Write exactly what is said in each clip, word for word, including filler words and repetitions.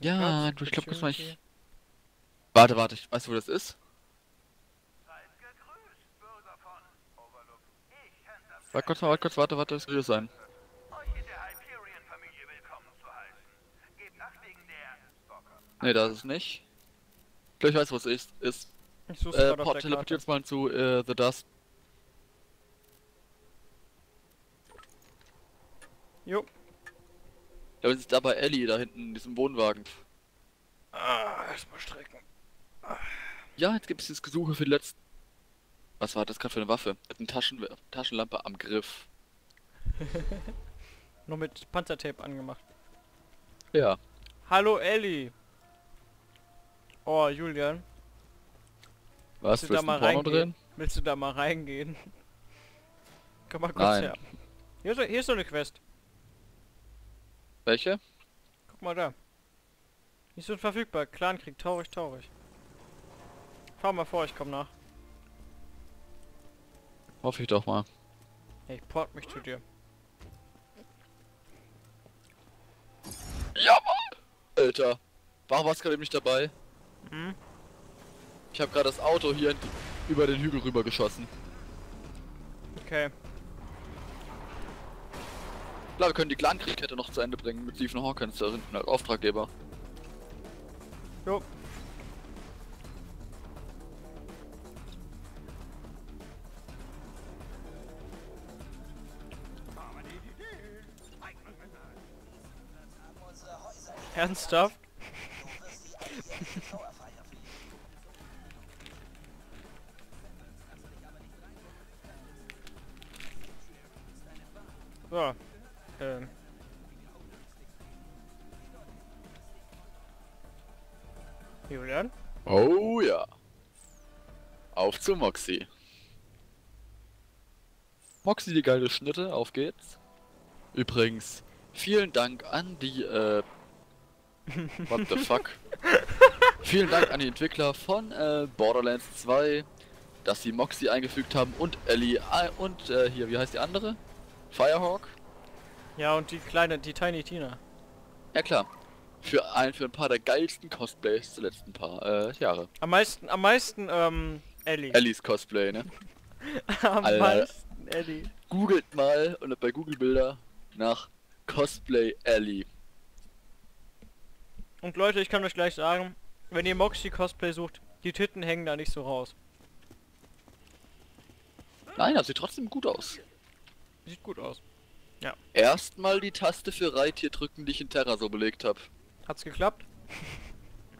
Ja, du, ich glaube, das war ich. Warte, warte, ich weiß, wo das ist. Warte kurz, warte kurz, warte, warte, das will sein. Ne, das ist nicht. Ich weiß, was es ist. Ich suche äh, gerade auf der Karte. Teleportiert jetzt mal zu äh, The Dust. Jo. Da ist dabei Ellie da hinten in diesem Wohnwagen. Ah, erstmal strecken. Ah. Ja, jetzt gibt es das Gesuche für die letzten. Was war das gerade für eine Waffe? Mit einer Taschen Taschenlampe am Griff. Nur mit Panzertape angemacht. Ja. Hallo Ellie. Oh, Julian. Was? Willst du da mal reingehen? Willst du da mal reingehen? Komm mal kurz her. Hier ist, hier ist so eine Quest. Welche? Guck mal da. Nicht so verfügbar. Clankrieg, traurig, traurig. Fahr mal vor, ich komm nach. Hoffe ich doch mal. Hey, ich port mich zu dir. Jawohl! Alter. Warum warst du gerade eben nicht dabei? Hm? Ich habe gerade das Auto hier über den Hügel rüber geschossen. Okay. Klar, wir können die Clan-Kriegkette noch zu Ende bringen mit Stephen Hawkins da hinten als Auftraggeber. Jo. Ernsthaft? So, ähm. Julian? Oh ja. Auf zu Moxxi. Moxxi, die geile Schnitte, auf geht's. Übrigens, vielen Dank an die, äh... what the fuck? Vielen Dank an die Entwickler von äh, Borderlands zwei, dass sie Moxxi eingefügt haben und Ellie äh, und äh, hier, wie heißt die andere? Firehawk. Ja, und die kleine, die Tiny Tina. Ja klar. Für ein, für ein paar der geilsten Cosplays der letzten paar äh, Jahre. Am meisten, am meisten, ähm, Ellie. Ellies Cosplay, ne? Am Alter, meisten Ellie. Googelt mal und bei Google Bilder nach Cosplay Ellie. Und Leute, ich kann euch gleich sagen, wenn ihr Moxxi Cosplay sucht, die Titten hängen da nicht so raus. Nein, das sieht trotzdem gut aus. Sieht gut aus. Ja. Erstmal die Taste für Reittier drücken, die ich in Terra so belegt habe. Hat's geklappt?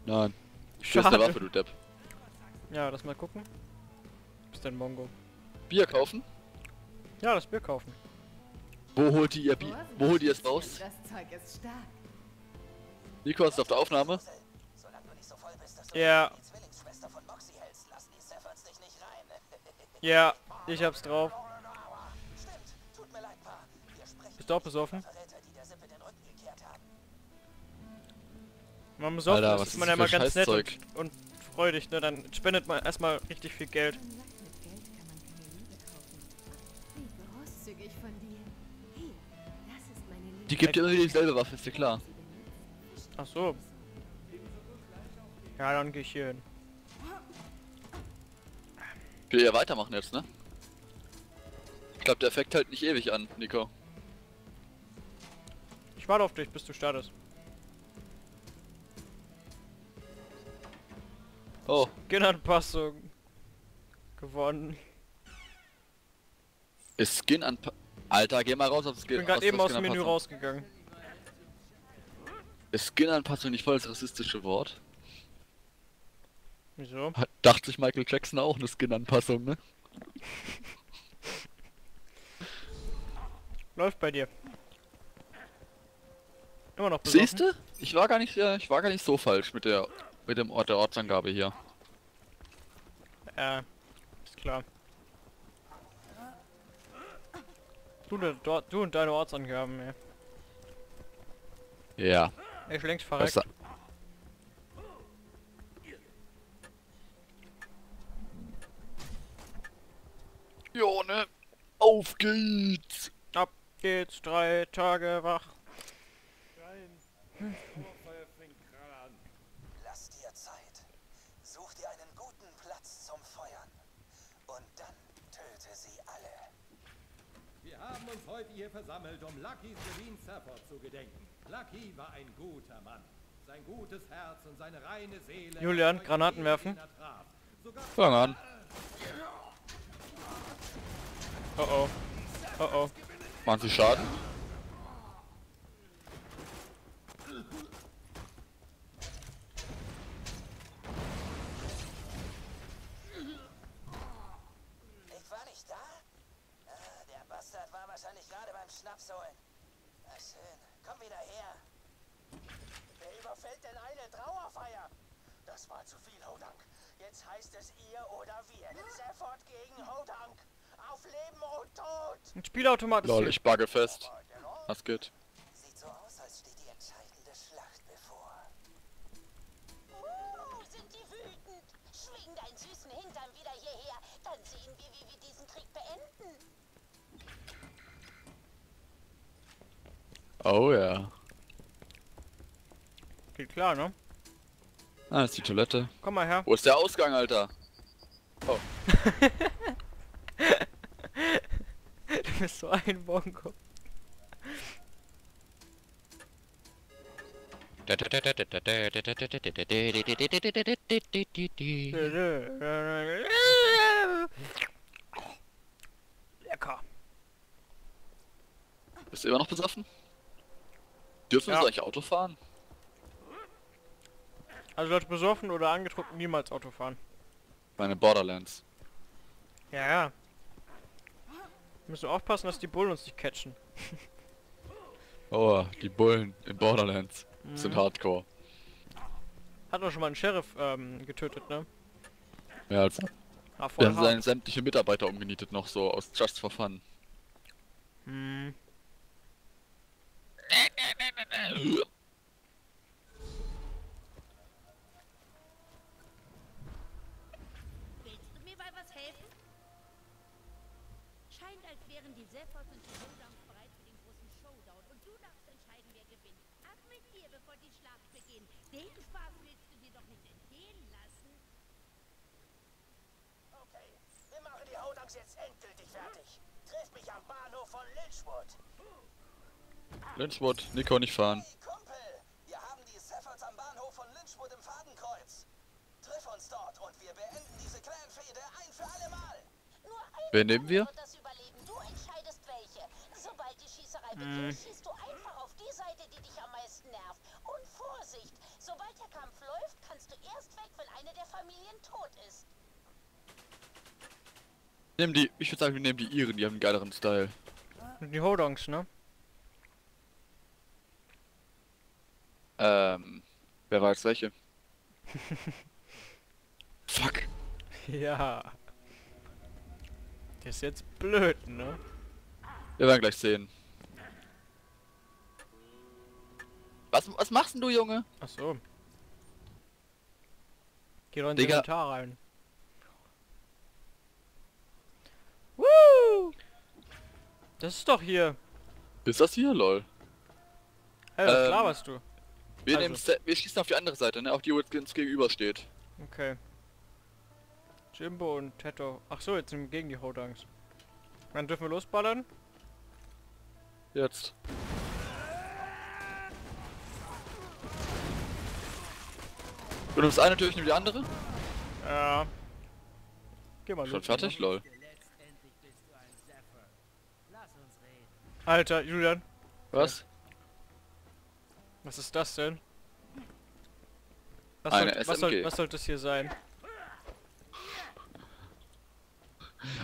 Nein. Schade. Du bist der Waffe, du Depp. Ja, lass mal gucken. Bist denn Mongo? Bier kaufen? Ja, das Bier kaufen. Wo holt ihr Bier? Wo holt ihr es raus? Das Zeug ist stark. Nico, ist auf der Aufnahme? Ja. Ja, ich hab's drauf. Doch besoffen. Man besoffen Alter, ist, ist man ja mal ganz nett und, und freudig, ne? Dann spendet man erstmal richtig viel Geld. Die gibt ja immer wieder dieselbe Waffe, ist dir klar. Ach so. Ja, dann geh ich hier hin. Wir ja weitermachen jetzt, ne? Ich glaube, der Effekt hält nicht ewig an, Nico. Ich warte auf dich, bis du startest. Oh. Skin-Anpassung. Gewonnen. Ist Skin-Anpassung... Alter, geh mal raus auf Skin. Ich bin gerade eben aus dem Menü rausgegangen. Ist Skin-Anpassung nicht voll das rassistische Wort? Wieso? Hat, dachte sich Michael Jackson auch eine Skin-Anpassung, ne? Läuft bei dir. Immer noch besoffen. Siehste? Ich war gar nicht, ich war gar nicht so falsch mit der, mit dem Ort der Ortsangabe hier. Äh, ist klar. Du, du, du und deine Ortsangaben, ey. Ja. Ich längst verreckt. Jo, ne? Auf geht's! Ab geht's, drei Tage wach. Hm. Wir haben uns heute hier versammelt, um Lucky Serene Safford zu gedenken. Lucky war ein guter Mann. Sein gutes Herz und seine reine Seele... Julian, Granaten werfen. Fang an. Oh oh. Oh oh. Machen Sie Schaden? Ich war nicht da? Ah, der Bastard war wahrscheinlich gerade beim Schnaps holen. Na schön, komm wieder her. Wer überfällt denn eine Trauerfeier? Das war zu viel, Hodunk. Jetzt heißt es ihr oder wir. Sofort gegen Hodunk. Auf Leben und Tod. Ein Spielautomat. Lol, ich bugge fest. Was geht? Sieht so aus, als steht die entscheidende Schlacht bevor. Uh, sind die wütend. Schwing deinen süßen Hintern wieder hierher. Dann sehen wir, wie wir diesen Krieg beenden. Oh ja. Geht klar, ne? Ah, ist die Toilette. Komm mal her. Wo ist der Ausgang, Alter? Oh. Du bist so ein Bongo. Lecker. Bist du immer noch besoffen? Dürfen wir gleich Auto fahren? Also Leute, besoffen oder angetrunken niemals Auto fahren. Meine Borderlands. Ja, ja. Wir müssen aufpassen, dass die Bullen uns nicht catchen. Oh, die Bullen in Borderlands mhm. sind hardcore. Hat doch schon mal einen Sheriff ähm, getötet, ne? Ja, also. Ah, voll hart. Wir haben seine sämtliche Mitarbeiter umgenietet noch so, aus Just for Fun. Mhm. Jetzt endgültig fertig. Triff mich am Bahnhof von Lynchwood. Lynchwood, Nico nicht fahren. Hey, Kumpel, wir haben die Saffords am Bahnhof von Lynchwood im Fadenkreuz. Triff uns dort und wir beenden diese Clan-Fehde ein für alle Mal. Nur ein Wen nehmen wir? Wird das überleben. Du entscheidest welche. Sobald die Schießerei beginnt, mm. schießt du einfach auf die Seite, die dich am meisten nervt. Und Vorsicht, sobald der Kampf läuft, kannst du erst weg, wenn eine der Familien tot ist. Nehmen die, ich würde sagen, wir nehmen die Iren, die haben einen geileren Style. Die Hodunks, ne? Ähm, wer weiß welche? Fuck! Ja. Das ist jetzt blöd, ne? Wir werden gleich sehen. Was, was machst denn du, Junge? Ach so. Geh doch in den Inventar rein. Das ist doch hier. Ist das hier, lol? Hey, was ähm, laberst du? Wir, also. nehmen wir schießen auf die andere Seite, ne? Auf die, wo jetzt uns gegenüber steht. Okay. Jimbo und Tetto. Ach so, jetzt sind wir gegen die Hodunks. Dann dürfen wir losballern? Jetzt. Du nimmst eine Tür, ich nehme die andere? Ja. Geh mal los. Schon fertig, lol. Alter, Julian. Was? Was ist das denn? Was soll, was soll, was soll das hier sein?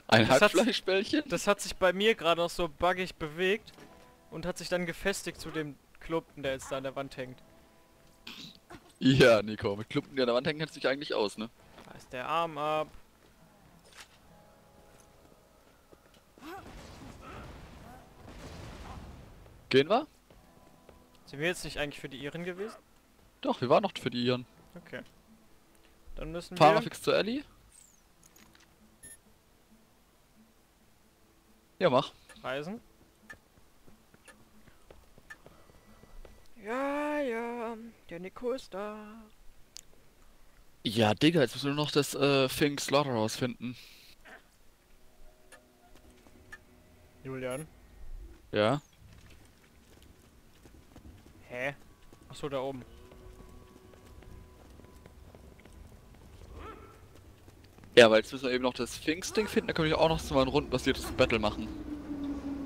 Ein Hackfleischbällchen? Das hat sich bei mir gerade noch so buggig bewegt und hat sich dann gefestigt zu dem Klumpen, der jetzt da an der Wand hängt. Ja, Nico, mit Klumpen, die an der Wand hängen, kennt sich eigentlich aus, ne? Da ist der Arm ab. Gehen wir? Sind wir jetzt nicht eigentlich für die Iren gewesen? Doch, wir waren noch für die Iren. Okay. Dann müssen Fahren wir... Fahren wir fix zu Ellie? Ja, mach. Reisen? Ja, ja. Der Nico ist da. Ja, Digga, jetzt müssen wir nur noch das äh, Fink Slaughterhouse finden. Julian? Ja? Hä? Achso, da oben. Ja, weil jetzt müssen wir eben noch das Sphinx-Ding finden, da können wir auch noch so mal ein rundenbasiertes Battle machen.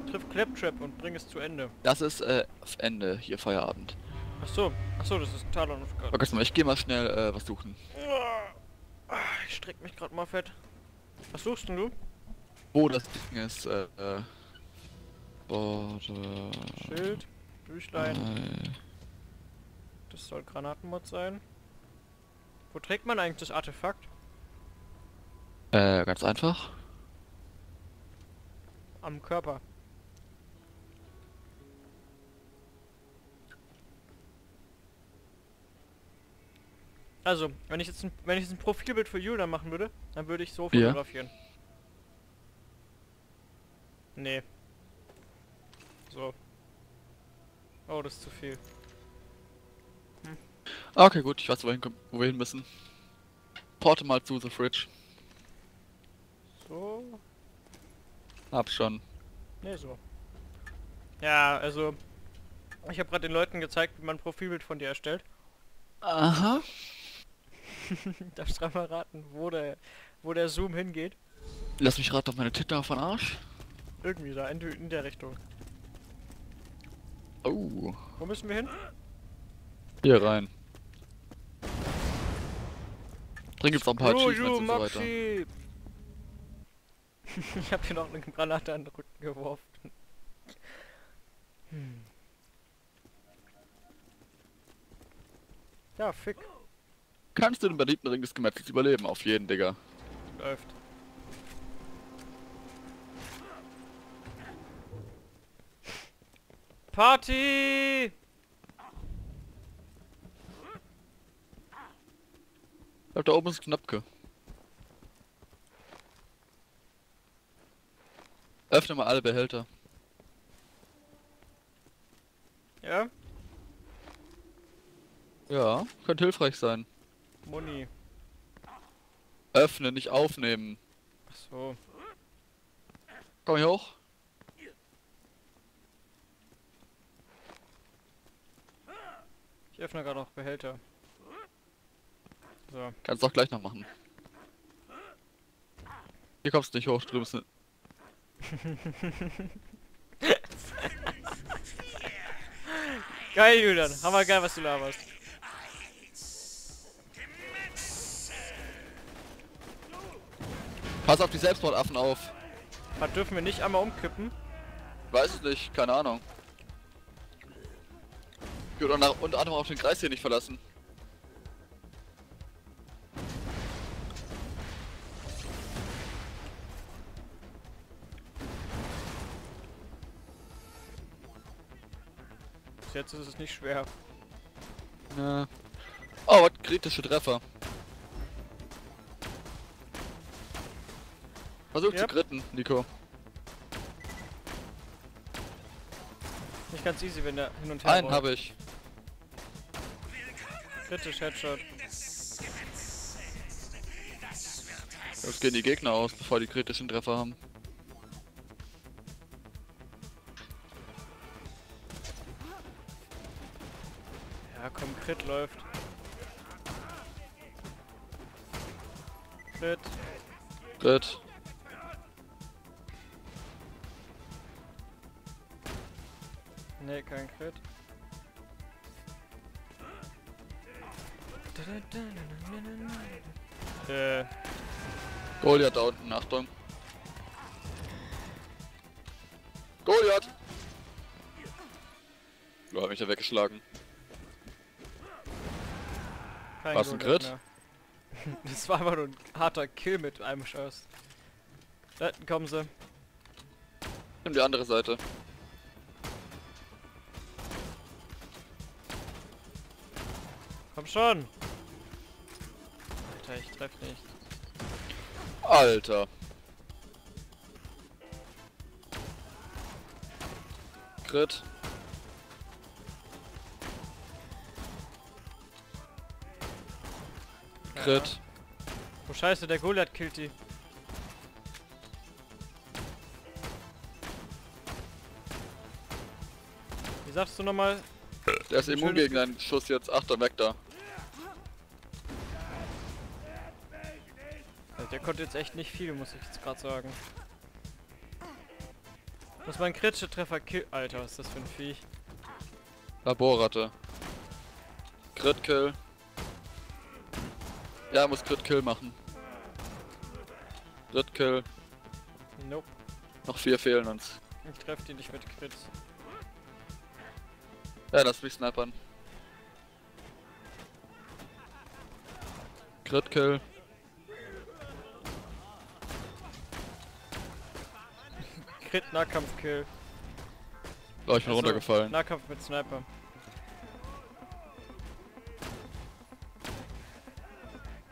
Triff Claptrap und bring es zu Ende. Das ist, äh, auf Ende, hier Feierabend. Achso, achso, das ist Talon of God. Vergiss mal, ich geh mal schnell, äh, was suchen. Ich streck mich gerade mal fett. Was suchst denn du? Oh, das Ding ist, äh, äh... Border... Schild, Büchlein. Ei. Das soll Granatenmod sein. Wo trägt man eigentlich das Artefakt? Äh, ganz einfach. Am Körper. Also, wenn ich jetzt ein, wenn ich jetzt ein Profilbild für Julian machen würde, dann würde ich so fotografieren. Ja. Nee. So. Oh, das ist zu viel. Hm. Okay, gut, ich weiß, wohin, wo wir hin müssen. Porte mal zu The Fridge. So. Hab schon. Nee, so. Ja, also... Ich habe gerade den Leuten gezeigt, wie man ein Profilbild von dir erstellt. Aha. Darfst du mal raten, wo der, wo der Zoom hingeht? Lass mich raten, auf meine Titten auf den Arsch? Irgendwie da, in, in der Richtung. Oh. Wo müssen wir hin? Hier rein. Drin gibt's noch ein paar Achievements und so weiter. Ich hab hier noch eine Granate an den Rücken geworfen. Hm. Ja, fick. Kannst du den beliebten Ring des Gemetzels überleben? Auf jeden, Digga. Läuft. Party! Ich glaub, da oben ist Knöpke. Öffne mal alle Behälter. Ja? Ja, könnte hilfreich sein. Muni. Öffne, nicht aufnehmen. Ach so. Komm hier hoch. Ich öffne gerade noch Behälter. So. Kannst du auch gleich noch machen. Hier kommst du nicht hoch, drüben ist eine... Geil, Julian. Hammer geil, was du laberst. Pass auf die Selbstmordaffen auf. Was, dürfen wir nicht einmal umkippen? Weiß es nicht, keine Ahnung. Ich würde nach, unter anderem auch den Kreis hier nicht verlassen. Bis jetzt ist es nicht schwer. Na. Oh, was, kritische Treffer. Versuch yep. zu kritten, Nico. Nicht ganz easy, wenn der hin und her rollt. Einen habe ich. Kritisch Headshot. Jetzt gehen die Gegner aus, bevor die kritischen Treffer haben. Ja komm, Crit läuft. Crit. Crit. Nee, kein Crit. Äh. Goliath da unten, Achtung. Goliath! Du hast mich da weggeschlagen. Kein War's ein Crit? Das war aber nur ein harter Kill mit einem Schuss. Da hinten kommen sie. Nimm die andere Seite. Komm schon! Alter, ich treff nicht. Alter! Crit. Crit. Ja. Oh scheiße, der Goliath killt die. sagst du nochmal? Der ist immun gegen deinen Schuss jetzt. Achtung, weg da. Der konnte jetzt echt nicht viel, muss ich jetzt gerade sagen. Muss man kritische Treffer kill... Alter, was ist das für ein Viech? Laborratte. Crit Kill. Ja, muss Crit Kill machen. Crit Kill. Nope. Noch vier fehlen uns. Ich treff die nicht mit Crits. Ja, lass mich snipern. Crit Kill. Crit Nahkampf Kill. Oh, ich bin also runtergefallen. Nahkampf mit Sniper.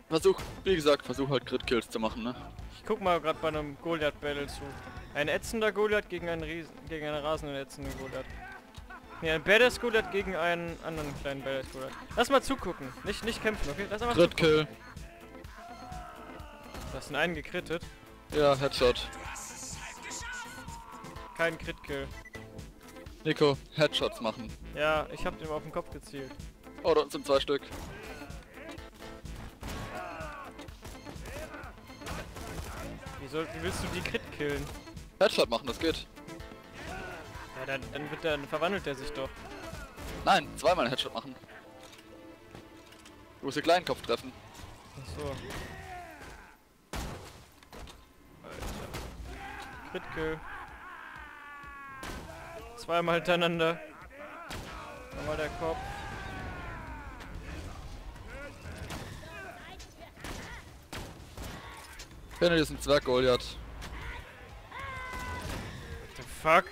Versuch, wie gesagt, versuch halt Crit-Kills zu machen, ne? Ich guck mal gerade bei einem Goliath-Battle zu. Ein ätzender Goliath gegen einen Riesen, gegen einen rasenden ätzenden Goliath. Ne, ein Badass Goliath gegen einen anderen kleinen Badass Goliath. Lass mal zugucken, nicht, nicht kämpfen, okay? Lass mal Crit-Kill. Du hast einen gekrittet. Ja, Headshot. Kein Crit-Kill. Nico, Headshots machen. Ja, ich hab dem auf den Kopf gezielt. Oh, da sind zwei Stück. Wie, soll, wie willst du die Crit killen? Headshot machen, das geht. Ja, dann, dann, wird der, dann verwandelt er sich doch. Nein, zweimal Headshot machen. Du musst den kleinen Kopf treffen. Achso. Alter. Crit Kill. Zweimal hintereinander. Nochmal der Kopf. Finde diesen Zwerg Goliath. What the fuck?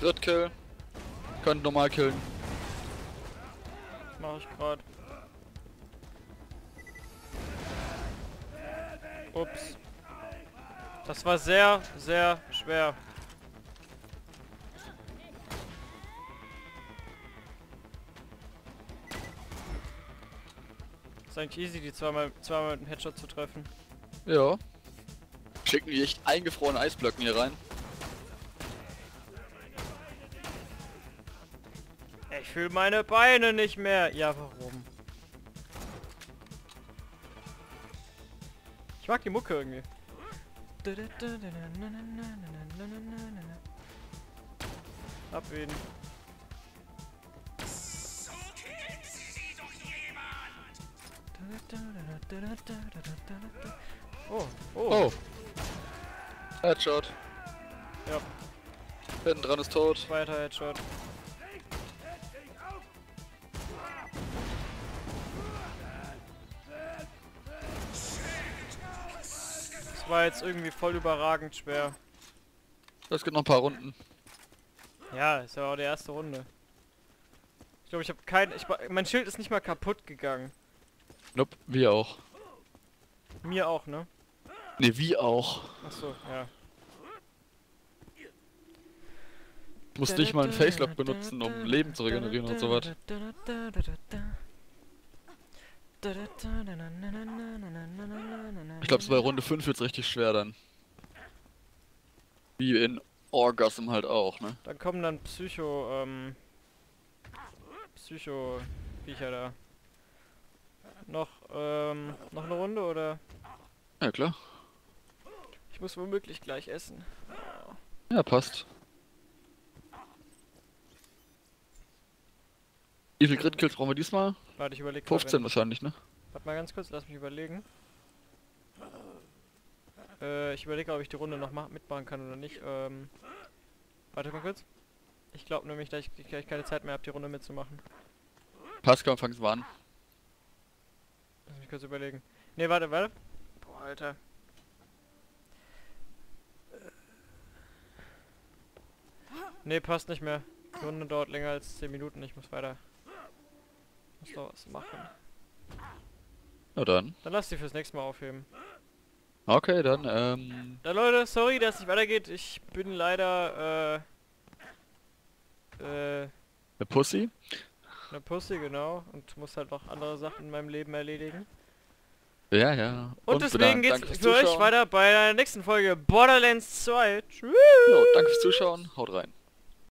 Crit Kill. Könnt normal killen. Das mach ich grad. Ups. Das war sehr, sehr schwer. Ist eigentlich easy, die zweimal, zweimal mit einem Headshot zu treffen. Ja. Schicken die echt eingefrorene Eisblöcken hier rein. Ich fühle meine Beine nicht mehr. Ja, warum? Ich mag die Mucke irgendwie. Ab ihn. So killt sie doch jemand. Oh, oh. Oh. Headshot. Ja. Hinten dran ist tot. Weiter Headshot. War jetzt irgendwie voll überragend schwer. Das gibt noch ein paar Runden. Ja, ist ja auch die erste Runde. Ich glaube, ich habe kein... Ich, mein Schild ist nicht mal kaputt gegangen. Nope, wir auch. Mir auch, ne? Ne, wie auch. Achso, ja. Musst nicht mal ein Facelock benutzen, um Leben zu regenerieren und so was. Ich glaube, bei Runde fünf wird's richtig schwer dann. Wie in Orgasm halt auch, ne? Dann kommen dann Psycho, ähm... Psycho-Viecher da. Noch, ähm... noch eine Runde, oder? Ja, klar. Ich muss womöglich gleich essen. Ja, passt. Wie viel Crit-Kills brauchen wir diesmal? Warte, ich überlege. fünfzehn wahrscheinlich, ne? Warte mal ganz kurz, lass mich überlegen. Äh, ich überlege, ob ich die Runde noch mitmachen kann oder nicht. Ähm, warte mal kurz. Ich glaube nämlich, dass ich gleich keine Zeit mehr habe, die Runde mitzumachen. Passt, komm, fang's mal an. Lass mich kurz überlegen. Ne, warte, warte. Boah, Alter. Ne, passt nicht mehr. Die Runde dauert länger als zehn Minuten, ich muss weiter. Ich muss noch was machen. Na dann. Dann lass die fürs nächste Mal aufheben. Okay, dann, ähm... Dann Leute, sorry, dass es nicht weitergeht. Ich bin leider, äh... Äh... Eine Pussy? Eine Pussy, genau. Und muss halt noch andere Sachen in meinem Leben erledigen. Ja, ja. Und, und deswegen geht's für euch weiter bei der nächsten Folge Borderlands zwei. Tschüss. Jo, danke fürs Zuschauen. Haut rein.